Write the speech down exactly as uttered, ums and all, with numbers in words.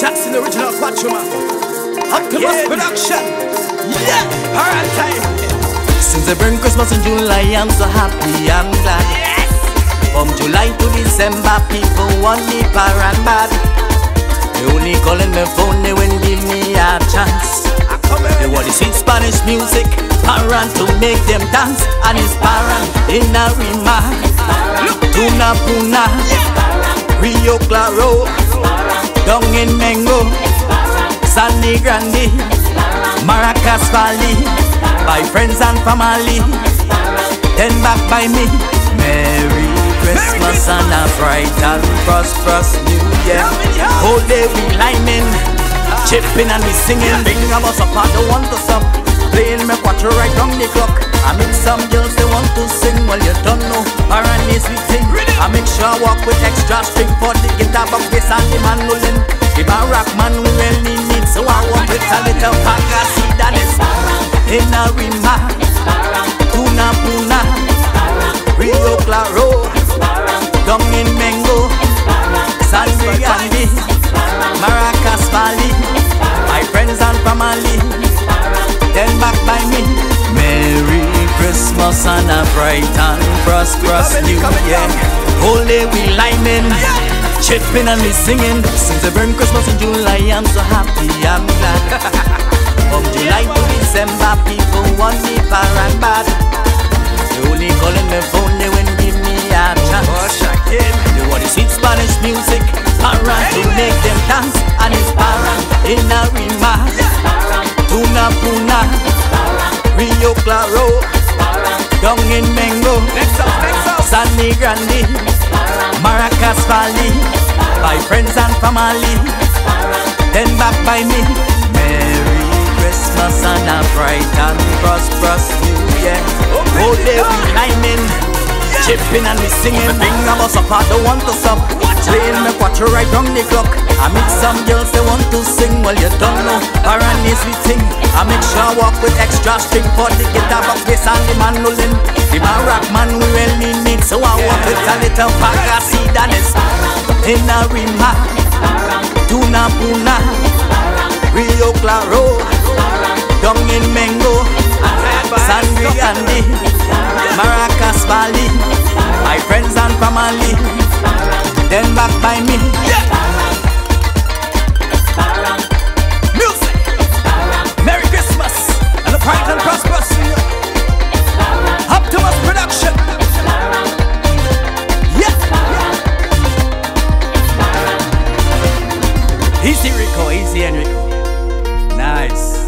Jackson, original Quachuma. Optimus yeah. Production. Yeah, alright time. Since they bring Christmas in July, I'm so happy, I'm glad. Yes. From July to December, people want me Parang bad. They only calling my phone, they won't give me a chance. They want to sing Spanish music, Parang to make them dance. And it's Parang in Arima, Tunapuna, Rio Claro, Dungen in Mengo, Sonny Grandi, Maracas Valley, by friends and family, then back by me. Merry Christmas and a bright and prosperous New Year. Whole day we lining, chipping and we singing. Bring a bus up, I don't want to stop. Playing my cuatro right on the clock. I meet some girls they want to sing, well you don't know Paranese we sing. I make sure I walk with extra string for the guitar, but bass and the mandolin. If I rock man we really need, so I walk with a little Bacardi. Sudanese in Arima, Tunapuna, Rio Claro, Dungen in Mengo, Sonny Grandi, Maracas Valley, my friends and family, then back by me. Merry Christmas and a bright and prosperous New Year. Whole day we lining, chipping and we singing. Since they burn Christmas in July, I'm so happy, I'm glad. From July to December, people want me Parang bad. They only calling my phone, they won't give me a chance. They want to sing Spanish music, Parang to make them dance. And it's Parang in Arima, Tunapuna, Rio Claro, Dungen in Mengo, Sonny Grandi, Maracas Valley, by friends and family, then back by me. Merry Christmas and a bright and prosperous New Year. Whole day we climbing, chipping and we singing. Bring a bus up, I don't want to stop. Playing my cuatro right round the clock. I meet some girls they want to sing, well you don't know Paranese we sing. I make sure I walk with extra string for the guitar, but bass and the mandolin. The Barak man we really need, so I walk with a little Bacardi. Sudanese in Arima, Tunapuna, Rio Claro, Dungen in Mengo, Sonny Grandi, Maracas Valley, my friends and family, then back by me. Yeah. Music. Merry Christmas and a bright and prosperous New Year. Optimus Production. Yeah. Easy Rico, easy Enrico. Nice.